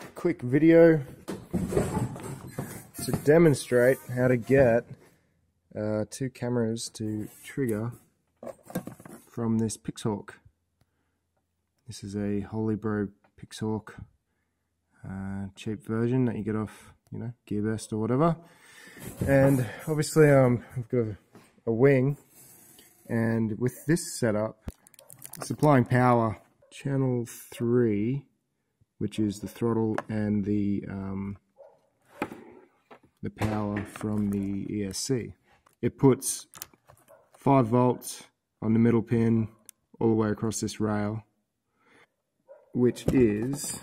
just a quick video to demonstrate how to get two cameras to trigger from this Pixhawk. This is a Holybro Pixhawk cheap version that you get off, you know, GearBest or whatever. And obviously I've got a wing, and with this setup, supplying power channel 3, which is the throttle and the power from the ESC. It puts 5 volts on the middle pin all the way across this rail, which is,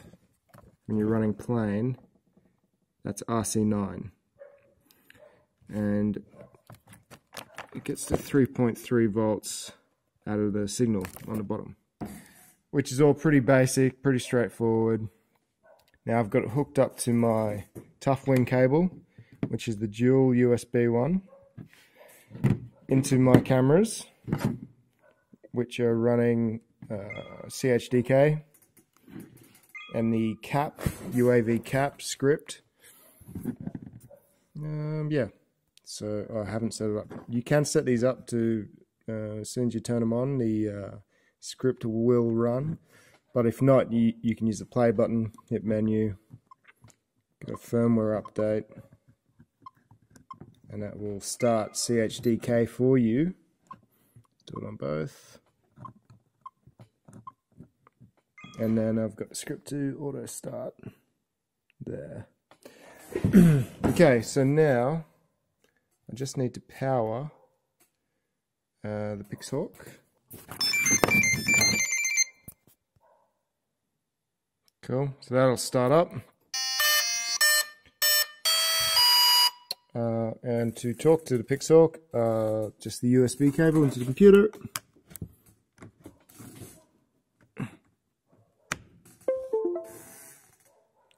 when you're running plane, that's RC9. And it gets to 3.3 volts out of the signal on the bottom, which is all pretty basic, pretty straightforward. Now I've got it hooked up to my Tuffwing cable, which is the dual USB one, into my cameras, which are running CHDK, and the cap, UAV cap script. Yeah, so I haven't set it up. You can set these up to, as soon as you turn them on, the script will run, but if not, you can use the play button, hit menu, get a firmware update, and that will start CHDK for you. Do it on both. And then I've got the script to auto start there. Okay, so now I just need to power the Pixhawk. Cool, so that'll start up. And to talk to the Pixhawk, just the USB cable into the computer.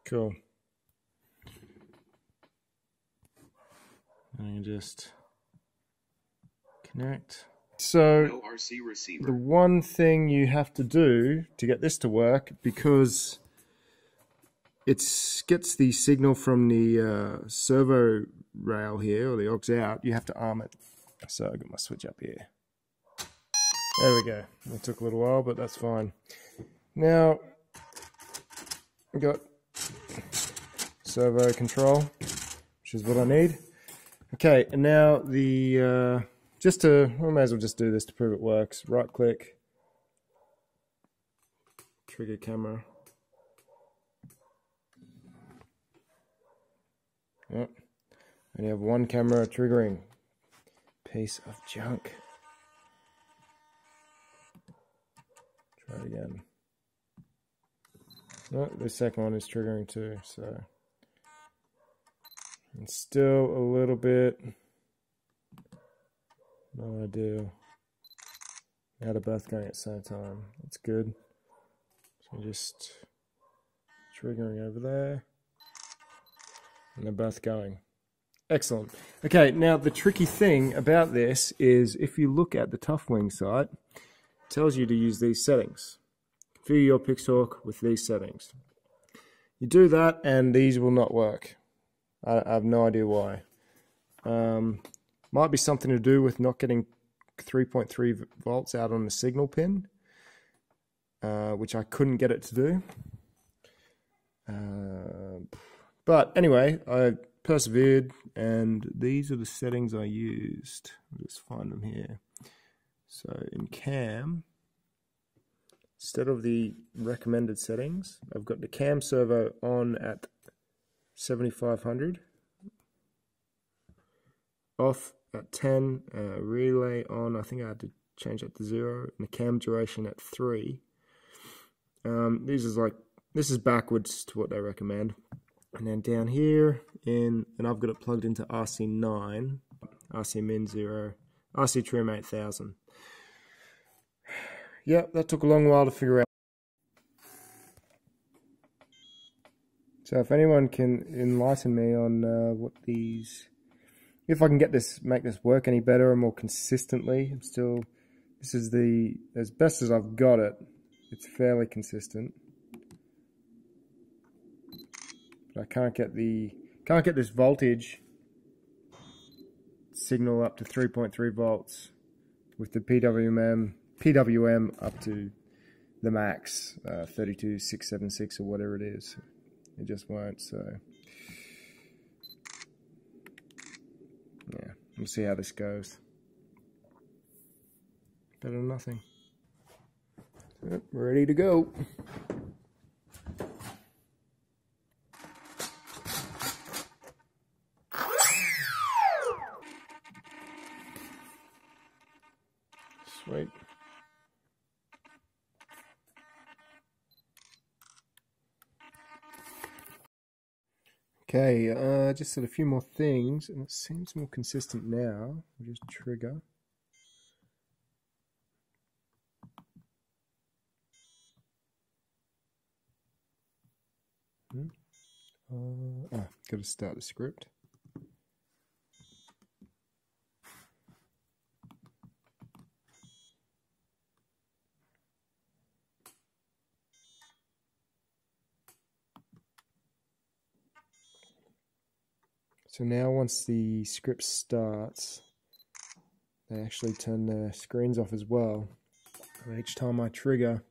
Cool. And you just connect. So the one thing you have to do to get this to work, because it gets the signal from the servo rail here, or the aux out, you have to arm it. So I got my switch up here. There we go. It took a little while, but that's fine. Now we got servo control, which is what I need. Okay, and now the I may as well just do this to prove it works. Right click, trigger camera. Yep. And you have one camera triggering. Piece of junk. Try it again. No, the second one is triggering too, so. It's still a little bit not ideal. Now they're both going at the same time. That's good. So just triggering over there. And they're both going. Excellent. Okay, now the tricky thing about this is, if you look at the Tuffwing site, it tells you to use these settings. Configure your Pixhawk with these settings. You do that and these will not work. I have no idea why. Might be something to do with not getting 3.3 volts out on the signal pin, which I couldn't get it to do. But anyway, I persevered, and these are the settings I used. Let's find them here. So in CAM, instead of the recommended settings, I've got the CAM servo on at 7500, off at 10, relay on, I think I had to change that to 0, and the cam duration at 3. This is backwards to what they recommend. And then down here, and I've got it plugged into RC9, RC min 0, RC trim 8000. Yep, that took a long while to figure out. So if anyone can enlighten me on what these, if I can get this, make this work any better and more consistently. I'm still, this is the, as best as I've got it, it's fairly consistent. but I can't get this voltage signal up to 3.3 volts with the PWM up to the max 32676 or whatever it is. It just won't. So yeah, we'll see how this goes. Better than nothing. Yep, ready to go. Sweet. Okay, just did a few more things and it seems more consistent now. We'll just trigger. Got to start the script. So now once the script starts, they actually turn the screens off as well. And each time I trigger,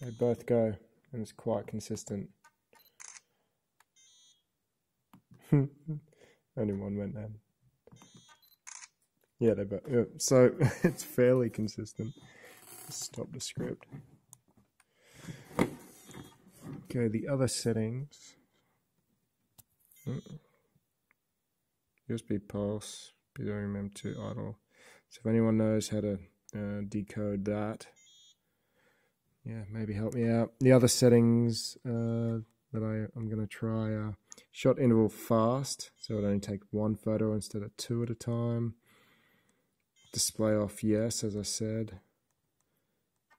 they both go, and it's quite consistent. Only one went down. Yeah, they both. So it's fairly consistent. Stop the script. Okay, the other settings. USB pulse, BZRMM2 idle. So if anyone knows how to decode that, yeah, maybe help me out. The other settings that I'm going to try are shot interval fast, so it only takes one photo instead of two at a time. Display off, yes, as I said.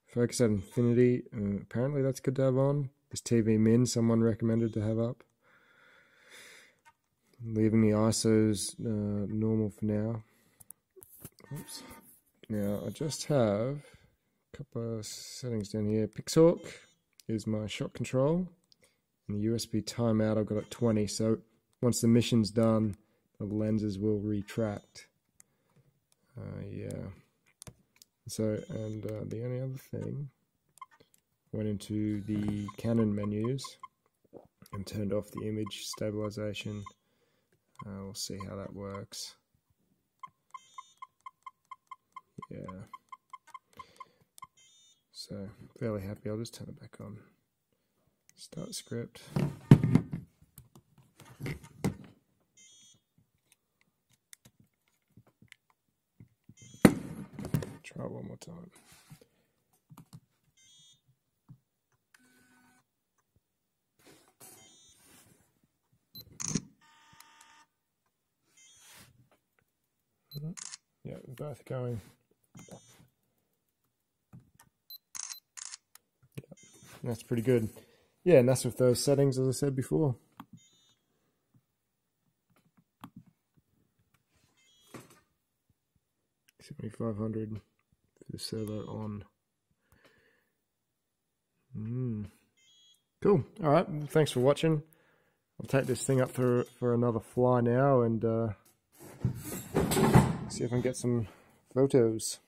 Focus at infinity, apparently that's good to have on. This TV min someone recommended to have up. Leaving the ISOs normal for now. Oops. Now I just have a couple of settings down here. Pixhawk is my shot control, and the USB timeout I've got at 20. So once the mission's done, the lenses will retract. Yeah. So the only other thing, went into the Canon menus and turned off the image stabilization. We'll see how that works. Yeah. So, fairly happy. I'll just turn it back on. Start script. Try one more time. Yeah, they're both going. Yep. That's pretty good. Yeah, and that's with those settings, as I said before. $7,500 for the servo on. Cool. All right. Thanks for watching. I'll take this thing up for another fly now and. See if I can get some photos.